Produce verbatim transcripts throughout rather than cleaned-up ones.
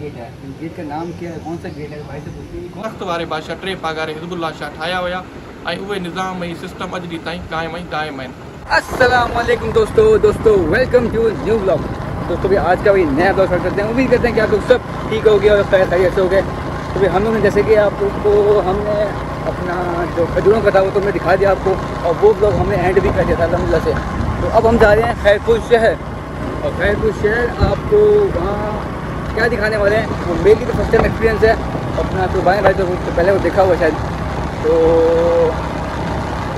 Gate है, gate का नाम क्या है, कौन सा गेट है, भाई से पूछिए। वक्त वारे बादशाह टे पागारे हिजबुल्लाह शाह ठाया हुआ ऐं उहे निज़ाम ऐं सिस्टम अॼु ॾींहुं ताईं काइम ऐं दाइम आहिनि। अस्सलाम वालेकुम दोस्तों दोस्तों वेलकम टू न्यू व्लॉग। दोस्तों भी आज का भी नया व्लॉग स्टार्ट करते हैं। उम्मीद करते हैं कि आप लोग सब ठीक हो गए और खैर खैरियत से हो गए। तो भी हम लोग ने जैसे कि आप लोग को हमने अपना जो खजूरों का था वो तो हमने दिखा दिया आपको, और वो व्लॉग हमने एंड भी कर दिया था अलहमदिल्ला से। तो अब हम जा रहे हैं खैरपुर शहर, और खैरपुर शहर आपको वहाँ क्या दिखाने वाले हैं वो मेरी तो फर्स्ट टाइम एक्सपीरियंस है अपना। तो भाई भाई तो पहले वो देखा हुआ शायद, तो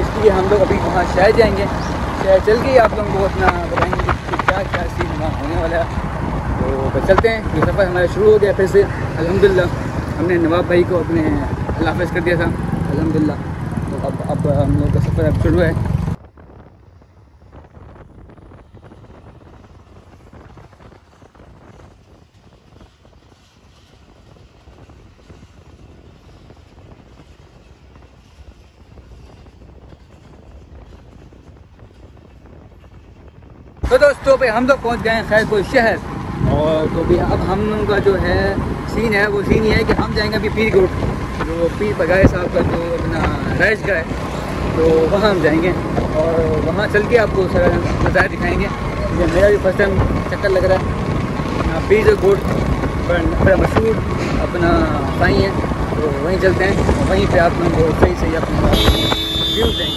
इसलिए हम लोग अभी वहाँ शहर जाएंगे। शहर चल के आप लोगों को अपना बताएंगे कि क्या क्या सीन वहाँ होने वाला है। तो बस चलते हैं, ये सफ़र हमारा शुरू हो गया फिर से अल्हम्दुलिल्लाह। हमने नवाब भाई को अपने अल्लाह हाफ़िज़ कर दिया था अल्हम्दुलिल्लाह। तो अब अब हम लोग का सफ़र अब शुरू है। तो दोस्तों पे हम लोग पहुंच गए हैं खैरपुर शहर, और तो भी अब हम लोगों का जो है सीन है वो सीन ये है कि हम जाएंगे अभी पीर गोठ, जो पीर पगारे साहब का जो अपना रैश का है, तो वहाँ हम जाएंगे और वहाँ चल के आपको सारा नज़ारा दिखाएंगे। ये मेरा भी फर्स्ट टाइम चक्कर लग रहा है। पीर जो गोठ बड़ा मशहूर अपना साई है, तो वहीं चलते हैं, वहीं पर आप लोगों को सही सही अपना व्यू देंगे।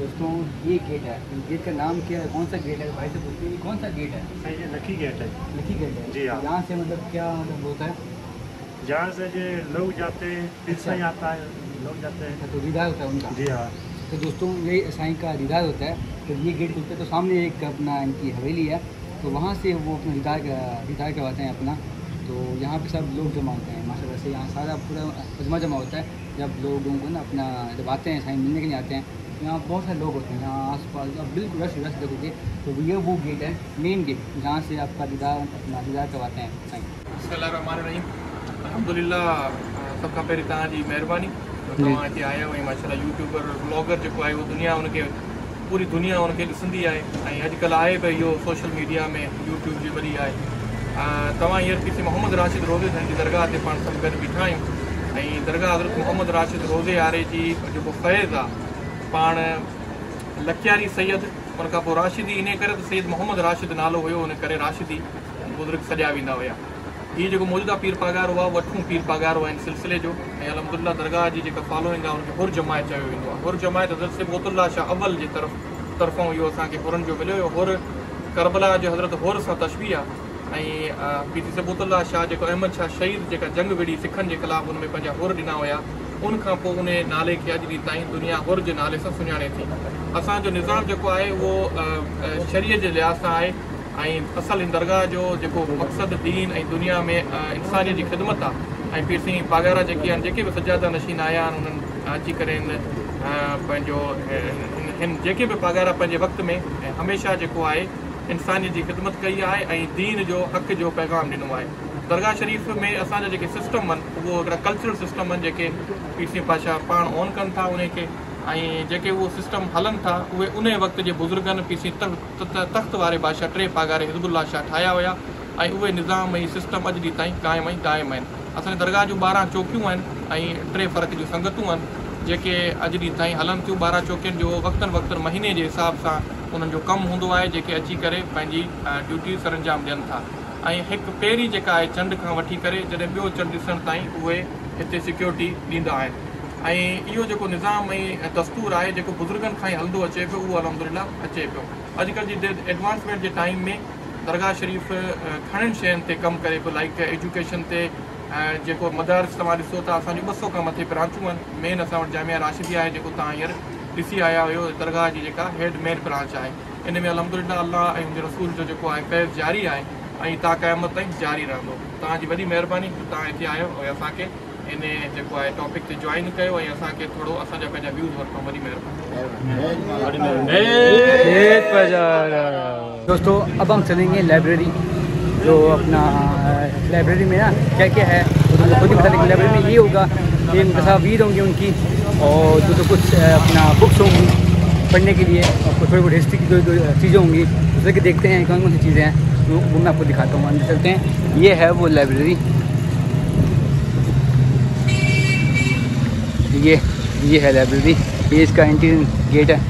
दोस्तों ये गेट है, गेट का नाम क्या है, कौन सा गेट है? भाई से पूछते हैं कौन सा गेट है? ये लकी गेट है। लकी गेट है जी हाँ। यहाँ से मतलब क्या मतलब होता है? यहाँ से जो लोग जाते हैं, अच्छा आता है, लोग जाते हैं तो दीदार होता है उनका। जी हाँ। तो दोस्तों यही साईं का दीदार होता है। तो ये गेट खुलते तो सामने एक अपना इनकी हवेली है, तो वहाँ से वो अपना दीदार दीदार करवाते हैं अपना। तो यहाँ पे सब लोग जमा होते हैं माशाल्लाह से, यहाँ सारा पूरा अजमा जमा होता है। जब लोगों को ना अपना जब आते हैं साईं मिलने के लिए आते हैं, यहाँ बहुत सारे लोग होते हैं, यहाँ आस पास बिल्कुल रश रश लगोगे। तो ये वो गेट है, मेन गेट, जहाँ से आपका दीदार अपना दीदार करवाते हैं साईं। बिस्मिल्लाहिर्रहमानिर्रहीम, अल्हम्दुलिल्लाह सबका पहिरीं तव्हां जी महिरबानी। तव्हां हिते आया हुआ माशाल्लाह, यूट्यूबर ब्लॉगर जेको आहे उहो दुनिया उनखे पूरी दुनिया उनखे ॾिसंदी आहे। ऐं अॼुकल्ह आहे भई इहो सोशल मीडिया में यूट्यूब जी वॾी आहे। तव्हां हींअर किथे मोहम्मद राशिद रोज़े साईं जी दरगाह ते पाण सभु गॾु बीठा आहियूं। ऐं दरगाह हज़रत मोहम्मद राशिद रोज़े वारे जी जेको फैज़ आहे, पाण लखियारी सैयद, उनखां पोइ राशिदी, इन करे त सैयद मोहम्मद राशिद नालो हुयो, उन करे राशिदी बुज़ुर्ग सॾिया वेंदा हुया। हीअ जेको मौजूदा पीर पगारो आहे, वठूं पीर पगारो आहिनि सिलसिले जो। ऐं अलहमदुल्ला दरगाह जी जेका फॉलोइंग आहे उनखे हुर जमायत चयो वेंदो आहे। हुर जमायत हज़रत मोहम्मद शाह अवल जे तरफ़ तरफ़ां इहो असांखे हुरनि जो मिलियो हुयो। हुर करबला जो हज़रत हुर सां तशबीह आहे। ऐं पीर सबुतुल्लाह शाह जेको अहमद शाह शहीद जेका जंग विड़ी सिखनि जे ख़िलाफ़ु उन में पंहिंजा हुर ॾिना हुया, उनखां पोइ उन नाले खे अॼु ॾींहुं ताईं दुनिया हुर जे नाले सां सुञाणे थी। असांजो निज़ाम जेको आहे उहो शरीयत जे लिहाज़ सां आहे। ऐं असल हिन दरगाह जो जेको मक़सदु दीन ऐं दुनिया में इंसानियत जी ख़िदमत आहे। ऐं पीर साईं पागारा जेके आहिनि, जेके बि सजादा नशीन आया आहिनि, उन्हनि अची करे पंहिंजो हिन जेके बि पागारा पंहिंजे वक़्त में ऐं हमेशह जेको आहे इंसानियत जी ख़िदमत कई आहे ऐं दीन जो हक़ जो पैगाम ॾिनो आहे। दरगाह शरीफ़ में असांजा जेके सिस्टम आहिनि उहो हिकिड़ा कल्चरल सिस्टम आहिनि, जेके पीर साईं पाशा पाण ऑन कनि था उनखे। ऐं जेके उहो सिस्टम हलनि था उहे उन वक़्त जे बुज़ुर्गनि, पीर साईं तख़्त वारे बादशाह टे पागारे हिज़बुल्लाह शाह ठाहिया हुया ऐं उहे निज़ाम ऐं सिस्टम अॼु ॾींहुं ताईं क़ाइमु ऐं दाइम आहिनि। असांजे दरगाह जूं ॿारहं चौकियूं आहिनि ऐं टे फ़र्क़ जूं संगतूं आहिनि जेके अॼु ॾींहुं ताईं हलनि थियूं। ॿारहं चौकियुनि जो वक़्तनि वक़्तनि महीने जे हिसाब सां उन्हनि जो कमु हूंदो आहे, जेके अची करे पंहिंजी ड्यूटी सर अंजाम ॾियनि था। ऐं हिकु पहिरीं जेका आहे चंड खां वठी करे जॾहिं ॿियो चंड ॾिसण ताईं उहे हिते सिक्योरिटी ॾींदा आहिनि। ऐं इहो जेको निज़ाम ऐं दस्तूर आहे जेको बुज़ुर्गनि खां ई हलंदो अचे पियो, उहो अल्हम्दुलिल्लाह अचे पियो। अॼुकल्ह जी एडवांसमेंट जे टाइम में दरगाह शरीफ़ घणनि शयुनि ते कमु करे पियो, लाइक एजुकेशन ते। जेको मदारस तव्हां ॾिसो था, असांजो ॿ सौ खां मथे ब्रांचूं आहिनि। मेन असां वटि जामिया राशिदी आहे जेको तव्हां हींअर ॾिसी आया हुयो, दरगाह जी जेका हेड मेन ब्रांच आहे। इन में अलहमदुलिल्लाह अल्लाह ऐं हुनजे रसूल जो जेको आहे फैज़ जारी आहे ऐं ता क़यामत ताईं जारी रहंदो। तव्हांजी वॾी महिरबानी जो तव्हां हिते आयो ऐं असांखे इन जेको आहे टॉपिक ते जॉइन कयो ऐं असांखे थोरो असांजा पंहिंजा व्यूज़ वरितो, वॾी महिरबानी। दोस्तों अब हम चलेंगे लाइब्रेरी, जो अपना लाइब्रेरी में ना क्या क्या है, तो खुद ही बता देंगे। लाइब्रेरी में ये होगा तीन तस्वीर होंगी उनकी और जो तो कुछ अपना बुक्स होंगी पढ़ने के लिए और थोड़ी बहुत हिस्ट्री की जो चीज़ें होंगी उसमें कि देखते हैं कौन कौन सी चीज़ें हैं तो वो मैं आपको दिखाता हूँ। अंदर चलते हैं। ये है वो लाइब्रेरी, ये ये है लाइब्रेरी, ये इसका एंट्री गेट है।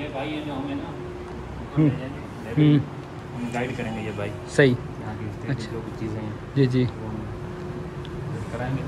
ये भाई है जो हमें ना हम गाइड करेंगे, ये भाई सही अच्छा जो कुछ चीज़ें हैं जी जी कराएंगे।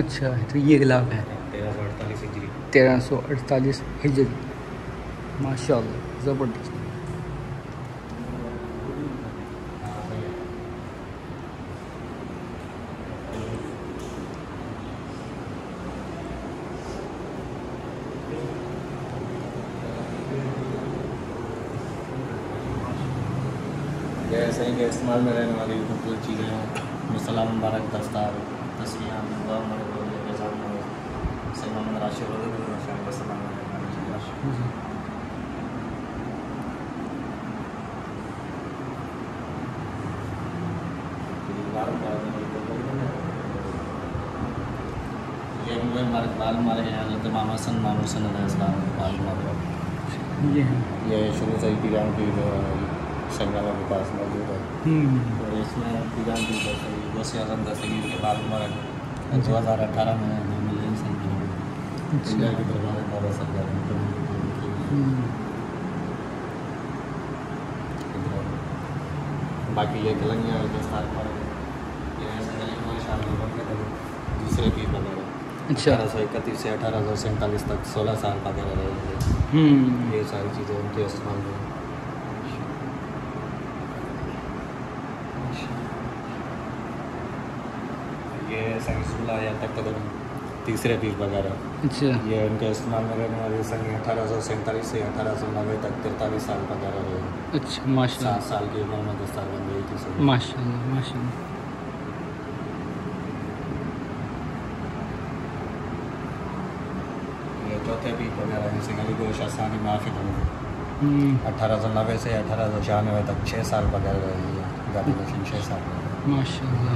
अच्छा तो ये गिलाफ है तेरह सौ अड़तालीस हिजरी। माशाल्लाह ज़बरदस्त। गैस सही गैस इस्तेमाल में रहने वाली कुछ चीज़ें हैं, मसला मुबारक दस्तार तस्वीर राशि। मामा सन मामू सन ये ये शुरू से ही गाँव की संगाला के पास मौजूद है। और इसमें पीरान की बस आजम तस्वीर के बाद उम्र दो हज़ार अठारह में मिलियन से इंडिया के दरबार में बाबा सरकार बाकी ये कलंगिया दूसरे पीर बना अठारह सौ इकतीस से अठारह सौ सैंतालीस तक सोलह साल पागल रहे। ये सारी चीज़ें उनके स्थान में या तक तक तीसरे पीर पगारा। अच्छा ये उनके इस्तेमाल में रहने वाले संघ अठारह सौ सैंतालीस से अठारह सौ नब्बे तक तिरतालीस साल पगारा रहे। अच्छा माशाल्लाह। सात साल की उम्र में दस्तार बन गई थी। माशाल्लाह माशाल्लाह। ये चौथे पीर पगारा हैं सिंगाली गोशा सानी माफिद अठारह सौ नब्बे से अठारह सौ छियानवे तक छः साल पगारा रहे हैं। गादी रोशन छः साल माशाल्लाह।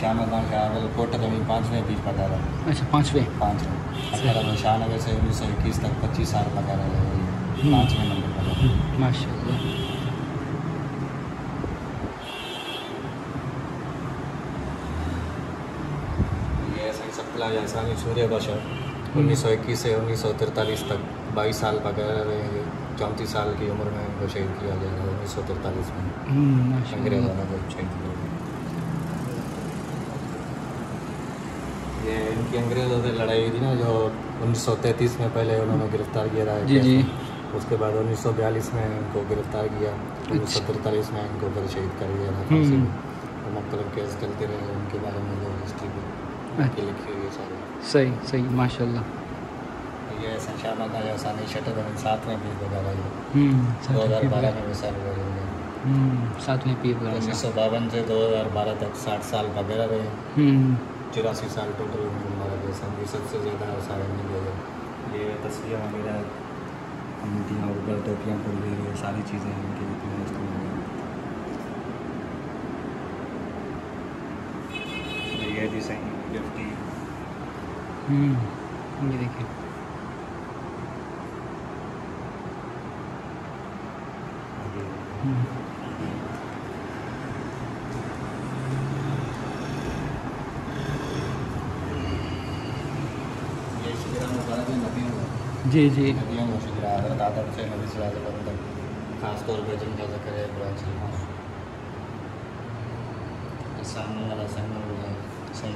शाहनगर कोटा तो पाँचवें पीर पगारा। अच्छा पाँचवें पाँचवें शाहनगर से उन्नीस सौ इक्कीस तक पच्चीस साल पगारा रहे। पाँचवें नंबर पर माशाल्लाह। ये सप्ला यासानी सूर्य बशर उन्नीस सौ इक्कीस से उन्नीस सौ तिरतालीस तक बाईस साल पगारा रहे। चौंतीस साल की उम्र में उनको शहीद किया गया उन्नीस सौ तिरतालीस में अंग्रेजों ने शहीद किया। ये इनकी अंग्रेजों से लड़ाई हुई थी ना जो उन्नीस सौ तैंतीस में पहले उन्होंने गिरफ्तार किया था जी जी। उसके बाद उन्नीस सौ बयालीस में इनको गिरफ्तार किया। उन्नीस सौ तिरतालीस में इनको फिर शहीद कर दिया था। तो मतलब केस चलते रहे उनके बारे में जो हिस्ट्री में लिखी हुई सारी सही सही माशाल्लाह। ये संशामा का आसानी शटर साथ में पीर पगारा दो हज़ार बारह में विशाल साथ में पीर पगारा उन्नीस सौ बावन से दो हज़ार बारह तक साठ साल वगैरह रहे। चौरासी साल टोटल उम्र मारा गया। सबसे ज़्यादा साल में गया ये तस्वीर वगैरह अंगूठियाँ उगल टोपियाँ खुल ये सारी चीज़ें इनके जितनी वस्तुएं हैं। ये जी सही गिफ्टी हम्म ये देखिए हम्म जी जी खास तौर पर जिनका ज़िक्र है बड़ा अच्छा सामने वाला साथ में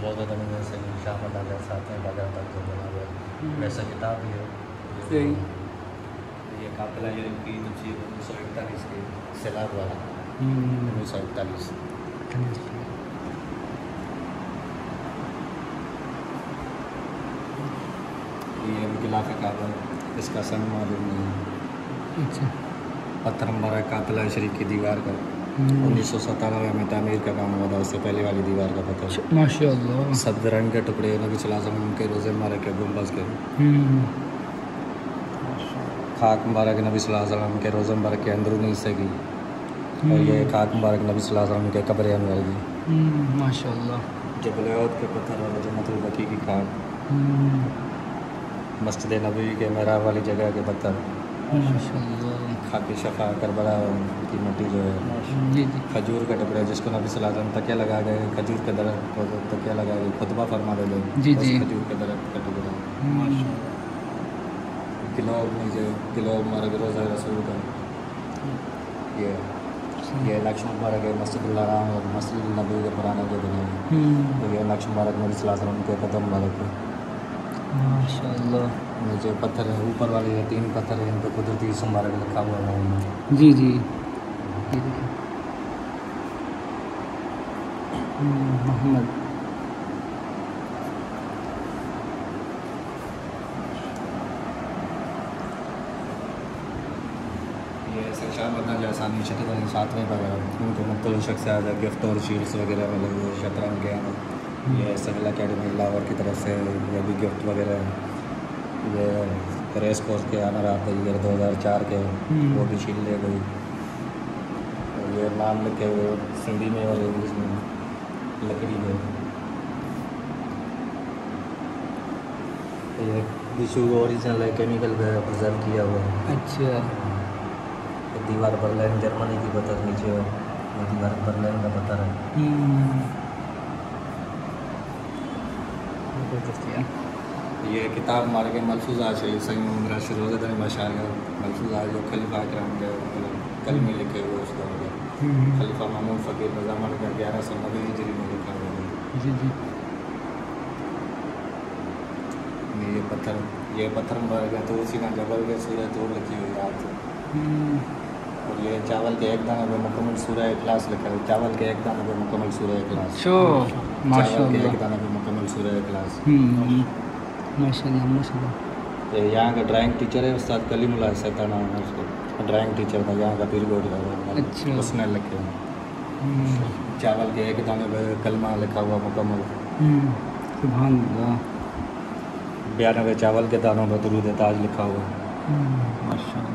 बाजार तक जो बना हुआ है वैसा किताब भी है। ये काफिला ये की मुझे उन्नीस सौ इकतालीस के सैलाब वाला उन्नीस सौ इकतालीस ये गिलाफ काबल इसका सन मालूम नहीं है। अच्छा पत्थर मरा काफिला शरीफ की दीवार का उन्नीस सौ सतानवे में तामीर का काम हुआ था। उससे पहले वाली दीवार का पत्थर माशाल्लाह सदरंग के टुकड़े नबी सल्लल्लाहु अलैहि वसल्लम के रोज़े मुबारक के गुम्बज के खाक मुबारक नबी सल्लल्लाहु अलैहि वसल्लम के रोज़े मुबारक के अंदरूनी हिस्से की और ये खाक मुबारक नबी सल्लल्लाहु अलैहि वसल्लम के कब्र अनवर की माशाल्लाह जबल औद के पत्थर और जन्नतुल बकी की खाक मस्जिद नबी के मेहराब वाली जगह के पत्थर खाकी शफा करबला की मिट्टी जो है खजूर का टुकड़ा जिसको नबी सल्लल्लाहु अलैहि वसल्लम तकिया लगा गए खजूर के दरख्त को तकिया लगा गए खुतबा फरमा दे गए खजूर के दरख्त का टुकड़ा गिलोब नीचे गिलोब मारा रोज़ा रसूल का ये ये लक्ष्मी मुबारक है मस्जिद आराम और मस्जिद नबी के पुराने के बने तो ये लक्ष्मी मुबारक नबी सल्लल्लाहु अलैहि वसल्लम के कदम मुबारक है माशाल्लाह। मुझे पत्थर है ऊपर वाले ये तीन पत्थर हैं इन पर कुदरती मुबारक लिखा हुआ है। जी जी मोहम्मद ये शाम बदना जैसानी शतरंज सातवें वगैरह उनको मुख्तलिफ शख्सियात गिफ्ट और शील्ड्स वगैरह मिले हुए शतरंज के ये सगल अकेडमी लाहौर की तरफ से ये भी गिफ्ट वगैरह ये रेस कोर्स के आना रहा ईयर दो हज़ार चार के वो भी छीन ले गई। ये नाम लिखे हुए सिंधी में और इंग्लिश में लकड़ी में ये टिशू ओरिजिनल है केमिकल पे प्रिजर्व किया हुआ है। अच्छा दीवार बर्लिन जर्मनी की पत्थर नीचे दीवार बर्लिन का पत्थर है। ये किताब मार्ग मलफूजा शरीफ सही मुमरा शरोज मशार मलफूजा जो खलीफा कराम गए कल में लिखे हुए उसका खलीफा महमूद फ़कीर रजामन का ग्यारह सौ नब्बे हिजरी में लिखा हुआ है। ये पत्थर ये पत्थर मार्ग है तो उसी का जबल के सूरह तो लिखी हुई आप और ये चावल के एक दाना पे मुकम्मल सूरह इखलास लिखा है। चावल के एक दाना पे मुकम्मल सूरह इखलास शो माशाल्लाह के एक दाना पे मुकम्मल सूरह इखलास हम्म माशाल्लाह माशाल्लाह। ये यहाँ का ड्राइंग टीचर है उस्ताद कलीमुल्लाह सैताना है उसको ड्राइंग टीचर था यहाँ का पीर जो गोठ उसने लिखे चावल के एक दाने पे कलमा लिखा हुआ मुकम्मल सुभान अल्लाह बयानवे चावल के दानों पर दुरूद ताज लिखा हुआ माशाल्लाह।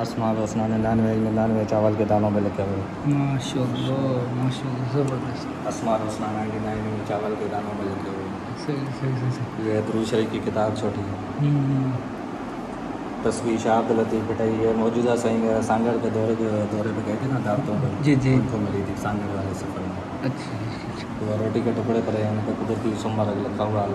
आसमान रोशना निन्यानवे निन्यानवे चावल के दानों में लिखे हुए माशाल्लाह माशाल्लाह ज़बरदस्त आसमान रोशना नाइनटी नाइन में चावल के दानों में लिखे हुए सही सही सही। ये दुरूद शरीफ की किताब छोटी है तस्वीर शाह अब्दुल लतीफ़ पिटाई है मौजूदा सही सांगड़ के दौरे के दौरे पे गए थे ना दावतों पर जी जी उनको मिली थी सांगड़ वाले सफर में। अच्छा तो रोटी के टुकड़े पर है उनका कुदरती सोमवार लिखा हुआ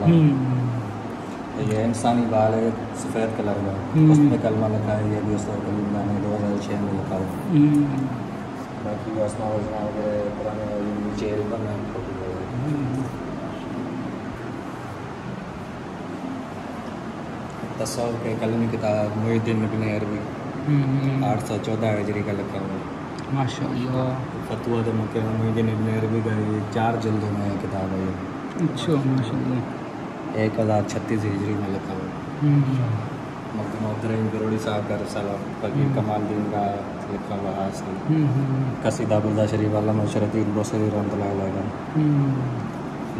ये इंसानी बाल है सफ़ेद कलर का उसमें कलमा लिखा है ये भी उसका कलमा ने दो हज़ार छः में लिखा हुआ बाकी आसमा वजना वगैरह पुराने नीचे एल्बम है। तस्वीर के कलमी किताब मोहिद्दीन इब्न अरबी आठ सौ चौदह हिजरी का लिखा हुआ है माशाल्लाह। फतवा तो मक्के में मोहिद्दीन इब्न अरबी का ये चार जल्दों में किताब है ये अच्छा माशाल्लाह एक हज़ार छत्तीस हिजरी में लिखा हुआ मखदूम गरोड़ी साहब का रसाला फकीर कमालद्दीन का लिखा हुआ हासिल कसीदा गुलदा शरीफ अल्लामा शरफुद्दीन बसरी रहमतुल्लाह अलैह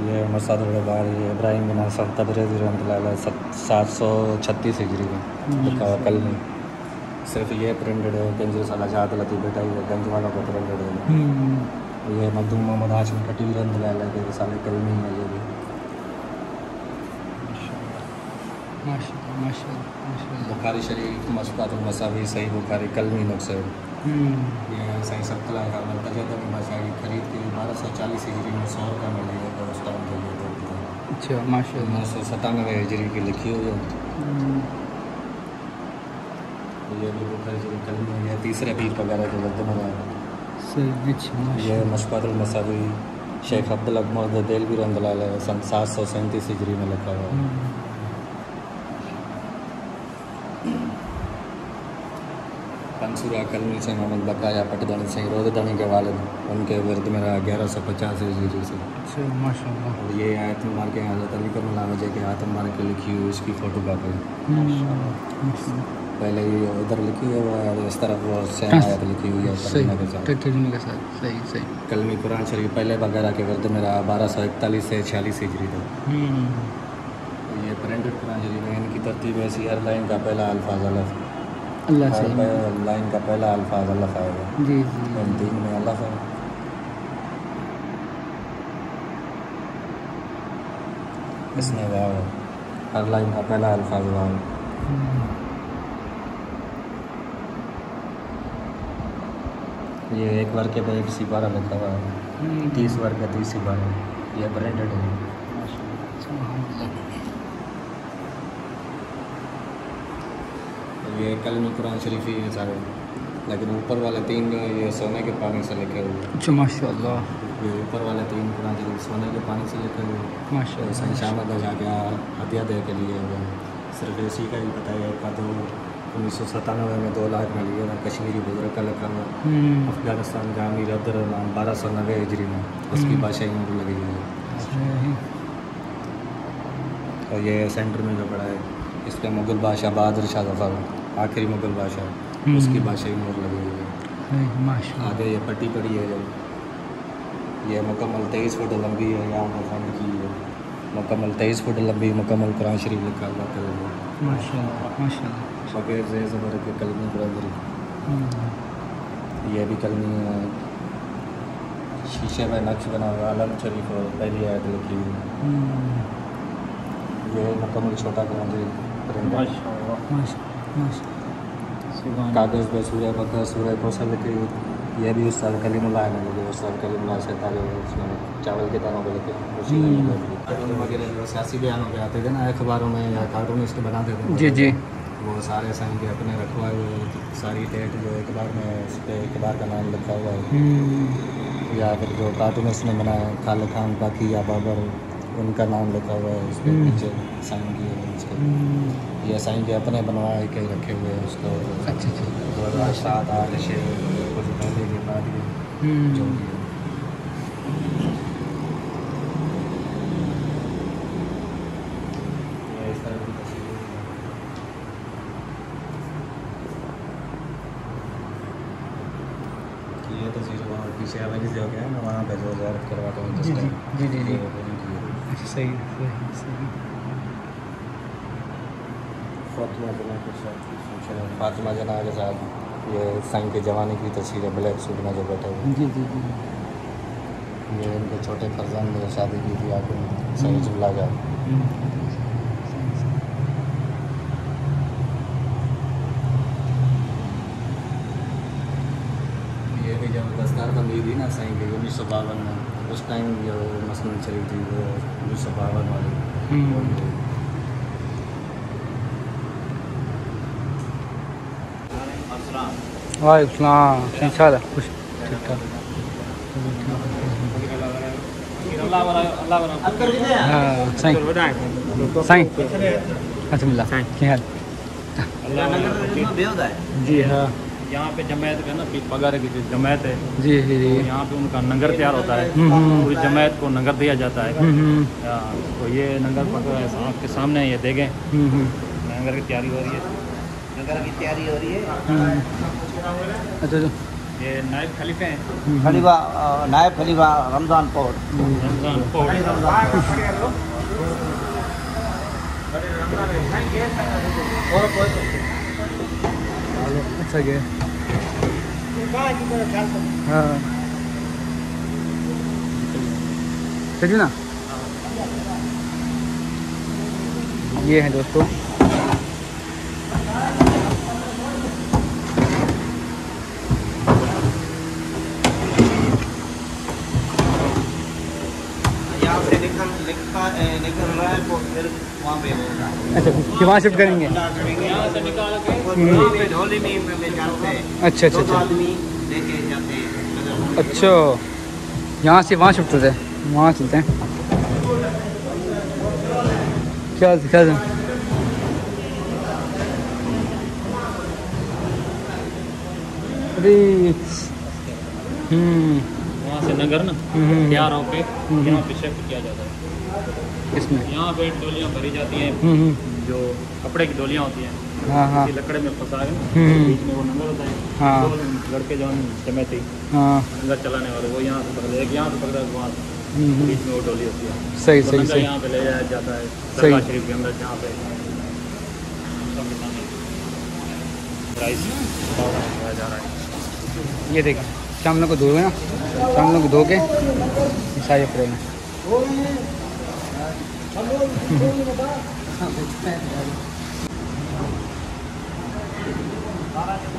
ये उमर साद इब्राहिम बिना तबरेज़ी रहमत सात सौ छत्तीस हिजरी में कल में सिर्फ ये प्रिंटेड है। गंज साला जहाद लतीफ़ बेटा हुआ गंज वाला को प्रिंटेड है। ये मखदूम मोहम्मद हाशिम खटील रहमत के साले कल में है। ये भी बुखारी शरीफ मशकातुल मसावी सही बुखारी कलमी नुस्खे ये सही सत्तला का मल्तजद में मसावी खरीद के बारह सौ चालीस हिजरी में सौ का मिल गया था उस टाइम के लिए। अच्छा माशा नौ सौ सतानवे हिजरी की लिखी हुई है। ये भी बुखारी शरीफ कलमी है। तीसरे पीर पगारा के रद्द बनाया। यह मशकातुल मसावी शेख अब्दुल अकमर देलवी रहमतुल्लाह अलैह सन सात सौ सैंतीस हिजरी में लिखा हुआ है। पंसूरा कलमी से मोहम्मद बकाया पटदानी सिंह रोजदानी के वालिद उनके विरद में रहा ग्यारह सौ पचास हिजरी से माशाल्लाह। और ये आयत मुबारक के हज़रत अली करमल्लाह वजह के हाथ मुबारक के लिखी हुई उसकी फ़ोटो कापी पहले ही उधर लिखी हुई है और इस तरफ वो सेम आयत लिखी हुई है तर्जुमे के साथ तर्जुमे के साथ सही सही। कलमी कुरान शरीफ पहले वगैरह के विरद में रहा बारह सौ इकतालीस से छियालीस हिजरी तक। ये प्रिंटेड कुरान शरीफ है। इनकी तरतीब ऐसी हर लाइन का पहला अल्फाज अलग अल्लाह से लाइन का पहला अल्फाज अल्लाह आएगा। जी जी दीन में अल्लाह है। इसमें वाव हर लाइन का पहला अल्फाज वाव। ये एक वर्ग के पे एक सिपारा लिखा हुआ है। तीस वर्ग का तीस सिपारा ये ब्रांडेड है। ये कल में कुरान शरीफ ही है सारे लेकिन ऊपर वाले तीन ये सोने के पानी से लिखे हुए माशाल्लाह। ये ऊपर वाले तीन कुरान शरीफ सोने के पानी से लिखे हुए माशाल्लाह। सही शामत जा गया हदिया दे के लिए हुए सिर्फ इसी का ही पता है। का तो उन्नीस सौ सतानवे में दो लाख में लिया था कश्मीरी बुजुर्ग का लिखा हुआ। अफगानिस्तान जामी रद्दरमान बारह सौ नबे हिजरी में उसकी भाषाई में लगी हुई। और ये सेंटर में जो पड़ा है इसका मुग़ल बादशाह बहादुर शाह जफर आखिरी मुग़ल बादशाह उसकी बादशाही मोहर लगी हुई है। आगे ये पट्टी पड़ी है। ये मुकम्मल तेईस फुट लंबी है या उन्होंने की है मुकम्मल तेईस फुट लंबी मुकम्मल कुरान शरीफ लिखा हुआ कल माशाल्लाह माशाल्लाह बगैर से ज़बर के कलमी बरदरी। ये भी कलमी है। शीशे में नक्श बना हुआ आलम शरीफ और पहली आयत लिखी हुई। ये मुकम्मल छोटा कुरान शरीफ कागज़ पे सूर्य बकर सूर्य कौशल लिखी हुई। यह भी उस साल कलीमुल्लाह ने मुझे उस साल कलीमुल्लाह से ताले चावल के दानों को लेकर उसी वगैरह जो सियासी बयान हो गए आते थे ना अखबारों में या कार्टूनिस्ट बनाते थे जी जी वो सारे साइन के अपने रखवाए हुए सारी डेट जो अखबार में उस पर अखबार का नाम लिखा हुआ है। या फिर जो कार्टूनिस्ट ने बनाया खाल खान बाकी या बाबर उनका नाम लिखा हुआ है उसके नीचे साइन किए हुए उसके ये साइन के अपने बनवाए के रखे हुए हैं उसको। अच्छी चीज सात आठ छः कुछ पहले के बाद जो इस तरह की तस्वीर ये तस्वीर वहाँ पीछे अलग से हो गया मैं वहाँ पर जो ज़ाहिर करवाता हूँ जी जी जी जी सही सही सही। फातिमा जना के साथ फातिमा जना के साथ ये साइन के जवानी की तस्वीर है ब्लैक सूट में जो बैठे हुए जी जी जी। ये इनके छोटे फरजान ने शादी की थी आपको सही जुल्ला का। ये भी जब दस्तार बंदी थी ना साइन के उन्नीस सौ बावन में उस टाइम जो मसलन चली थी वो उन्नीस सौ बावन वाली। वालेकाम ठीक ठाक कुछ ठीक ठाक साईं अल्हम्दुलिल्लाह क्या हाल जी हाँ। यहाँ पे जमायत का ना पीर पगारा की जो जमायत है जी जी तो यहाँ पे उनका लंगर तैयार होता है। पूरी जमायत को लंगर दिया जाता है। तो ये लंगर पकड़ा है आपके सामने ये देखें लंगर की तैयारी हो रही है लंगर की तैयारी हो रही है। अच्छा ये नायब खलीफे हैं, खलीफा नायब खलीफा रमज़ान पौड़ रमज़ान पौड़ अच्छा गया हाँ चलिए ना। ये हैं दोस्तों अच्छा वहाँ शिफ्ट करेंगे अच्छा अच्छा अच्छा अच्छा यहाँ से वहाँ शिफ्ट होते हैं वहाँ चलते हैं क्या क्या अरे वहाँ से नगर ना तैयार होके यहाँ पे शिफ्ट किया जाता है। इसमें यहाँ पे डोलियाँ भरी जाती हैं जो कपड़े की डोलियाँ होती हैं हाँ हाँ लकड़े में फंसा के बीच में वो नंगर होता है हाँ तो लड़के जो समय थी हाँ नंगर चलाने वाले वो यहाँ से पकड़े एक यहाँ से पकड़ा वहाँ बीच में वो डोली होती है सही सही सही यहाँ पे ले जाया जाता है दरगाह शरीफ के अंदर जहाँ पे जा रहा है। ये देखा शाम लोग को धो गए ना शाम लोग धो के सारे कपड़े में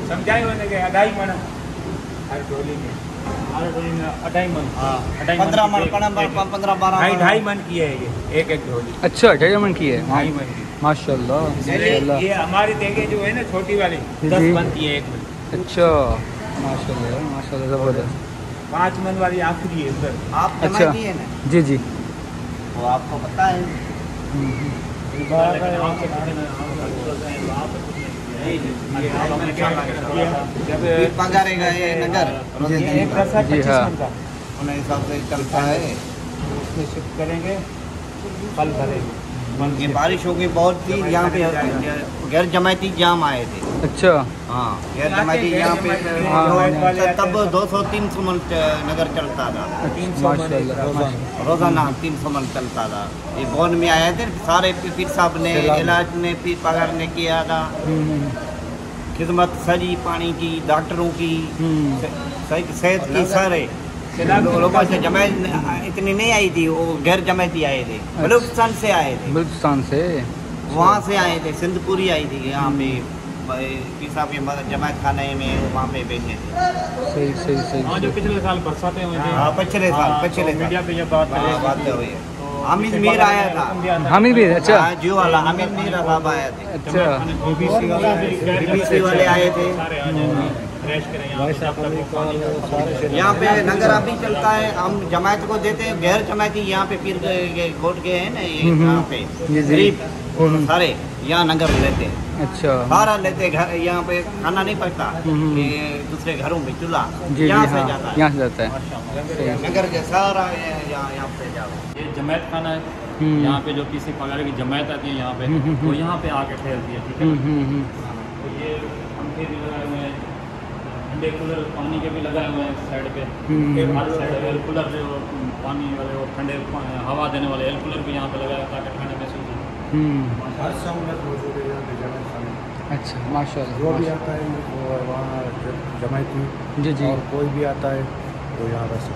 समझाई होने के अढ़ाई मन हर डोली में हर डोली में अढ़ाई मन हाँ अढ़ाई पंद्रह मन पंद्रह बारह ढाई ढाई मन की है ये एक एक डोली अच्छा ढाई मन की है ढाई मन की माशाल्लाह ये हमारी देंगे जो है ना छोटी वाली दस मन की है एक मन अच्छा माशाल्लाह माशाल्लाह जबरदस्त पाँच मन वाली आखिरी है सर आप अच्छा जी जी वो आपको पता है जब पगारे गए नगर उन्हें हिसाब से चलता है उसमें शिफ्ट करेंगे फल भरेंगे। बारिश हो गई बहुत थी यहाँ पे गैर जमायती जाम आए थे अच्छा हाँ गैर जमायती यहाँ पे तब दो सौ तीन सौ मन नगर चलता था तीन सौ रोजाना तीन सौ मन चलता था। ये बोन में आए थे सारे पीर साहब ने इलाज में पीर पगार ने किया था खिदमत सारी पानी की डॉक्टरों की सेहत की सारे लोगों से जमायत इतनी नहीं आई थी वो गैर जमायती आए थे बलूचिस्तान से आए थे बलूचिस्तान से वहाँ से आए थे सिंधपुरी आई थी यहाँ पे के मदद जमायत खाने में वहाँ पे बैठे थे सही सही सही हाँ जो पिछले साल बरसाते हुए हाँ पिछले साल पिछले मीडिया पे जब बात बात हुई है हामिद मीर आया था हामिद मीर अच्छा जियो वाला हामिद मीर साहब आया थे अच्छा बीबीसी वाले आए थे यहाँ पे नगर अभी चलता है हम जमायत को देते हैं गैर जमायती यहाँ पे पीर गोठ गए हैं ना यहाँ पे गरीब सारे यहाँ नगर लेते हैं अच्छा सारा लेते घर यहाँ पे खाना नहीं पकता दूसरे घरों में चूल्हा यहाँ से जाता है यहाँ से जाता है नगर के सारा यहाँ पे जाता है। ये जमायत खाना है यहाँ पे जो किसी पगार की जमायत आती है यहाँ पे वो यहाँ पे आके फैलती है ठीक है। ये हम फिर कूलर पानी के भी लगाए हुए हैं साइड पे हर साइड एयर कूलर जो पानी वाले और ठंडे हवा देने वाले एयर कूलर भी यहाँ पे लगाया ताकि ठंड महसूस हो हर सहूलत मौजूद है यहाँ पे जमायत अच्छा माशाल्लाह जो भी आता है और वहाँ जमायती जी जी और कोई भी आता है तो यहाँ रह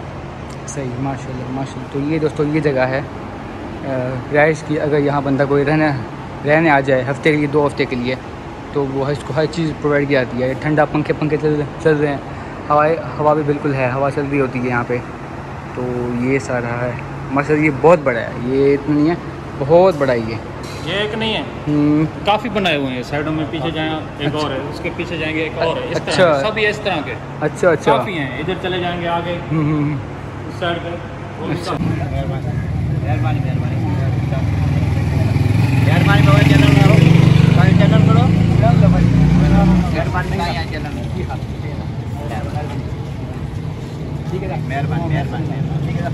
सही माशाल्लाह माशाल्लाह। तो ये दोस्तों ये जगह है रिहाइश की अगर यहाँ बंदा कोई रहने रहने आ जाए हफ्ते के लिए दो हफ्ते के लिए तो वो हर इसको हर चीज़ प्रोवाइड की जाती है। ठंडा पंखे पंखे चल चल रहे हैं हवा हवा भी बिल्कुल है हवा चल रही होती है यहाँ पे। तो ये सारा है मसल ये बहुत बड़ा है ये इतना नहीं है बहुत बड़ा ये ये एक नहीं है काफ़ी बनाए हुए हैं साइडों में पीछे जाएँ एक अच्छा। और है उसके पीछे जाएंगे एक और है अच्छा सब ये इस तरह के अच्छा अच्छा काफ़ी हैं इधर चले जाएँगे आगे उस साइड पर मेहरबानी मेहरबानी चैनल करो मेहरबानी ठीक है मेहरबानी मेहरबानी ठीक है।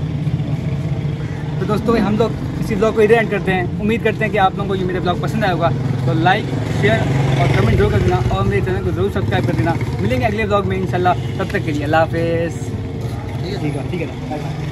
तो दोस्तों हम लोग इसी ब्लॉग को इधर एंड करते हैं। उम्मीद करते हैं कि आप लोगों को ये मेरे ब्लॉग पसंद आया होगा तो लाइक शेयर और कमेंट जरूर कर देना और मेरे चैनल को जरूर सब्सक्राइब कर देना। मिलेंगे अगले ब्लॉग में इंशाल्लाह, तब तक के लिए अल्लाह हाफिज़। ठीक है ठीक है।